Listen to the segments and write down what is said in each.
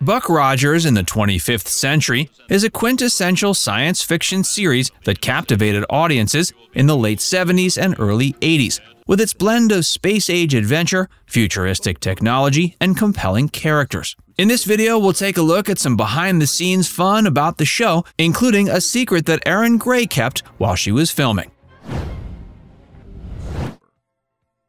Buck Rogers in the 25th Century is a quintessential science fiction series that captivated audiences in the late 70s and early 80s, with its blend of space-age adventure, futuristic technology, and compelling characters. In this video, we'll take a look at some behind-the-scenes fun about the show, including a secret that Erin Gray kept while she was filming.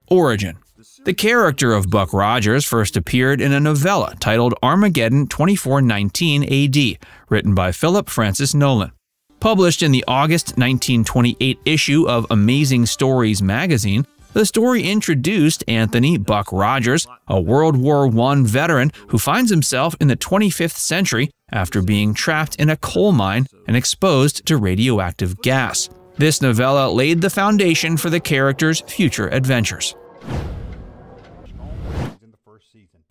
Origin. The character of Buck Rogers first appeared in a novella titled Armageddon 2419 A.D., written by Philip Francis Nolan. Published in the August 1928 issue of Amazing Stories magazine, the story introduced Anthony Buck Rogers, a World War I veteran who finds himself in the 25th century after being trapped in a coal mine and exposed to radioactive gas. This novella laid the foundation for the character's future adventures.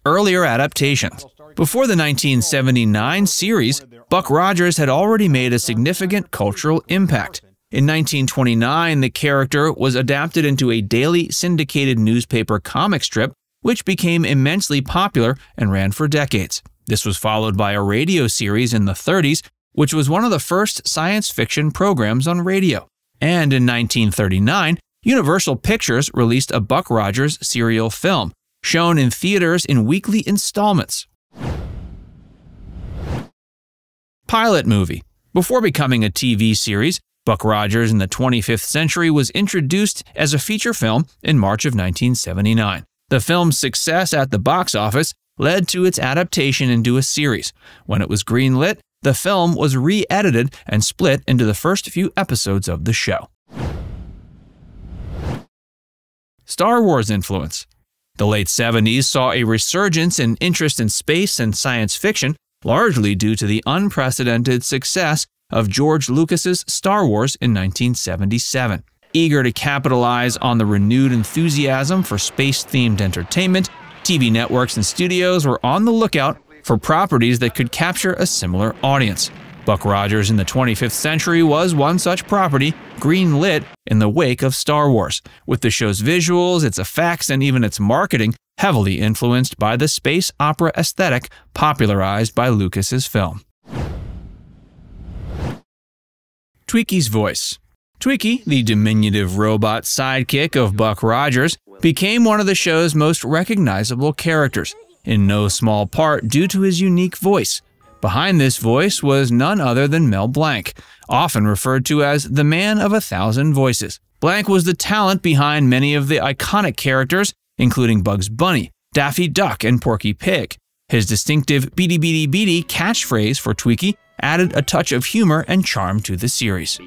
Earlier adaptations. Before the 1979 series, Buck Rogers had already made a significant cultural impact. In 1929, the character was adapted into a daily syndicated newspaper comic strip, which became immensely popular and ran for decades. This was followed by a radio series in the 30s, which was one of the first science fiction programs on radio. And in 1939, Universal Pictures released a Buck Rogers serial film, shown in theaters in weekly installments. Pilot movie. Before becoming a TV series, Buck Rogers in the 25th Century was introduced as a feature film in March of 1979. The film's success at the box office led to its adaptation into a series. When it was greenlit, the film was re-edited and split into the first few episodes of the show. Star Wars influence. The late 70s saw a resurgence in interest in space and science fiction, largely due to the unprecedented success of George Lucas's Star Wars in 1977. Eager to capitalize on the renewed enthusiasm for space-themed entertainment, TV networks and studios were on the lookout for properties that could capture a similar audience. Buck Rogers in the 25th Century was one such property, green-lit in the wake of Star Wars, with the show's visuals, its effects, and even its marketing heavily influenced by the space opera aesthetic popularized by Lucas's film. Twiki's voice. Twiki, the diminutive robot sidekick of Buck Rogers, became one of the show's most recognizable characters, in no small part due to his unique voice. Behind this voice was none other than Mel Blanc, often referred to as the man of 1,000 voices. Blanc was the talent behind many of the iconic characters, including Bugs Bunny, Daffy Duck, and Porky Pig. His distinctive "beady beady beady" catchphrase for Twiki added a touch of humor and charm to the series.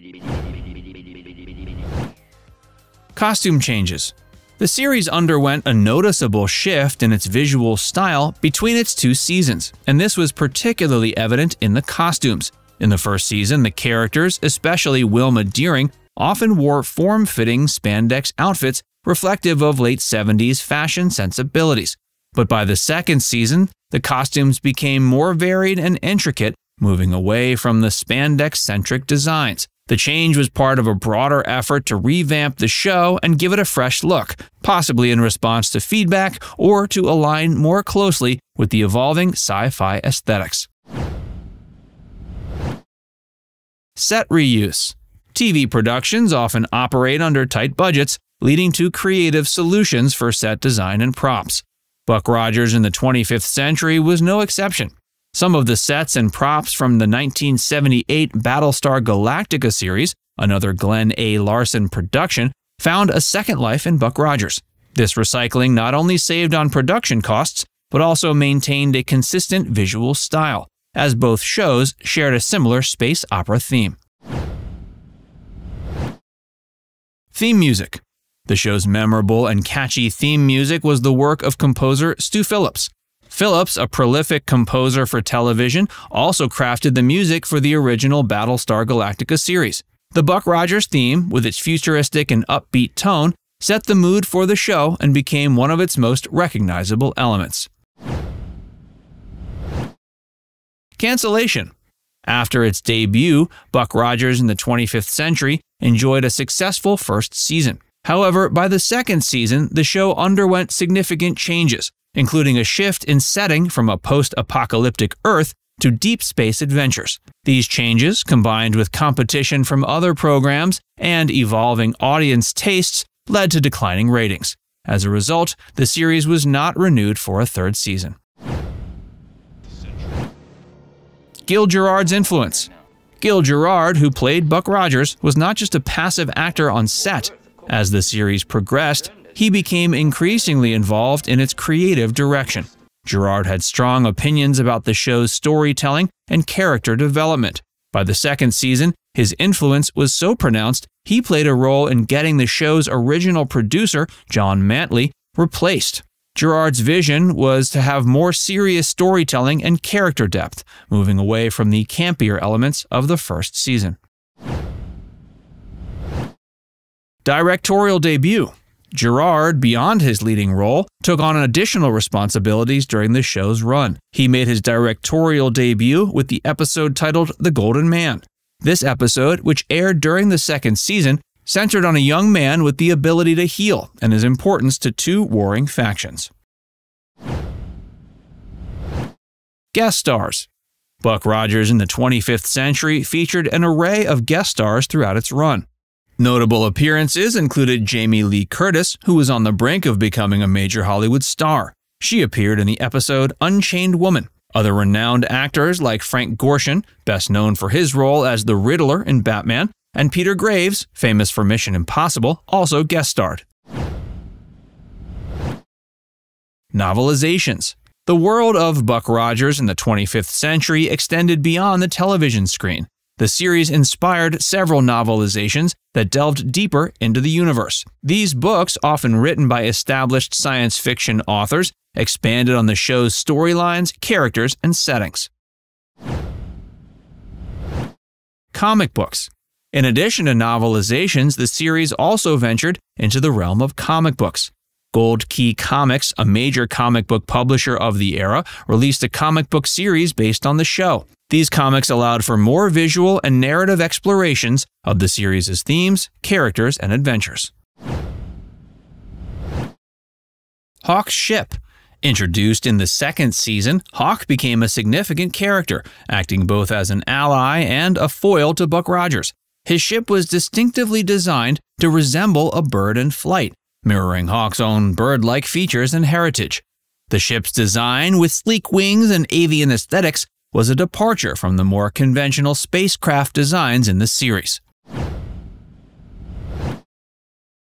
Costume changes. The series underwent a noticeable shift in its visual style between its two seasons, and this was particularly evident in the costumes. In the first season, the characters, especially Wilma Deering, often wore form-fitting spandex outfits reflective of late 70s fashion sensibilities. But by the second season, the costumes became more varied and intricate, moving away from the spandex-centric designs. The change was part of a broader effort to revamp the show and give it a fresh look, possibly in response to feedback or to align more closely with the evolving sci-fi aesthetics. Set reuse. TV productions often operate under tight budgets, leading to creative solutions for set design and props. Buck Rogers in the 25th Century was no exception. Some of the sets and props from the 1978 Battlestar Galactica series, another Glenn A. Larson production, found a second life in Buck Rogers. This recycling not only saved on production costs, but also maintained a consistent visual style, as both shows shared a similar space opera theme. Theme music. The show's memorable and catchy theme music was the work of composer Stu Phillips. Phillips, a prolific composer for television, also crafted the music for the original Battlestar Galactica series. The Buck Rogers theme, with its futuristic and upbeat tone, set the mood for the show and became one of its most recognizable elements. Cancellation. After its debut, Buck Rogers in the 25th Century enjoyed a successful first season. However, by the second season, the show underwent significant changes, including a shift in setting from a post-apocalyptic Earth to deep space adventures. These changes, combined with competition from other programs and evolving audience tastes, led to declining ratings. As a result, the series was not renewed for a third season. Gil Gerard's influence. Gil Gerard, who played Buck Rogers, was not just a passive actor on set. As the series progressed, he became increasingly involved in its creative direction. Gerard had strong opinions about the show's storytelling and character development. By the second season, his influence was so pronounced, he played a role in getting the show's original producer, John Mantley, replaced. Gerard's vision was to have more serious storytelling and character depth, moving away from the campier elements of the first season. Directorial debut. Gerard, beyond his leading role, took on additional responsibilities during the show's run. He made his directorial debut with the episode titled The Golden Man. This episode, which aired during the second season, centered on a young man with the ability to heal and his importance to two warring factions. Guest stars. Buck Rogers in the 25th Century featured an array of guest stars throughout its run. Notable appearances included Jamie Lee Curtis, who was on the brink of becoming a major Hollywood star. She appeared in the episode Unchained Woman. Other renowned actors like Frank Gorshin, best known for his role as the Riddler in Batman, and Peter Graves, famous for Mission Impossible, also guest starred. Novelizations. The world of Buck Rogers in the 25th Century extended beyond the television screen. The series inspired several novelizations that delved deeper into the universe. These books, often written by established science fiction authors, expanded on the show's storylines, characters, and settings. Comic books. In addition to novelizations, the series also ventured into the realm of comic books. Gold Key Comics, a major comic book publisher of the era, released a comic book series based on the show. These comics allowed for more visual and narrative explorations of the series' themes, characters, and adventures. Hawk's ship. Introduced in the second season, Hawk became a significant character, acting both as an ally and a foil to Buck Rogers. His ship was distinctively designed to resemble a bird in flight, mirroring Hawk's own bird-like features and heritage. The ship's design, with sleek wings and avian aesthetics, was a departure from the more conventional spacecraft designs in the series.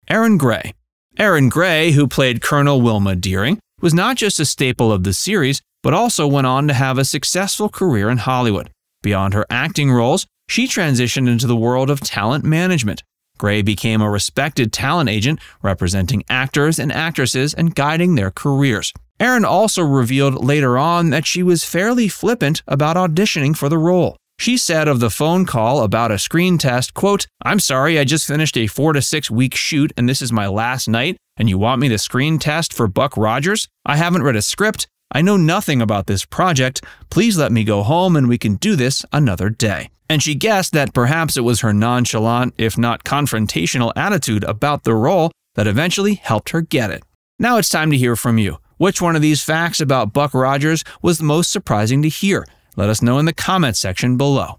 Aaron Gray. Aaron Gray, who played Colonel Wilma Deering, was not just a staple of the series, but also went on to have a successful career in Hollywood. Beyond her acting roles, she transitioned into the world of talent management. Gray became a respected talent agent, representing actors and actresses and guiding their careers. Aaron also revealed later on that she was fairly flippant about auditioning for the role. She said of the phone call about a screen test, quote, "I'm sorry, I just finished a 4- to 6-week shoot and this is my last night, and you want me to screen test for Buck Rogers? I haven't read a script. I know nothing about this project. Please let me go home and we can do this another day." And she guessed that perhaps it was her nonchalant, if not confrontational, attitude about the role that eventually helped her get it. Now it's time to hear from you. Which one of these facts about Buck Rogers was the most surprising to hear? Let us know in the comments section below.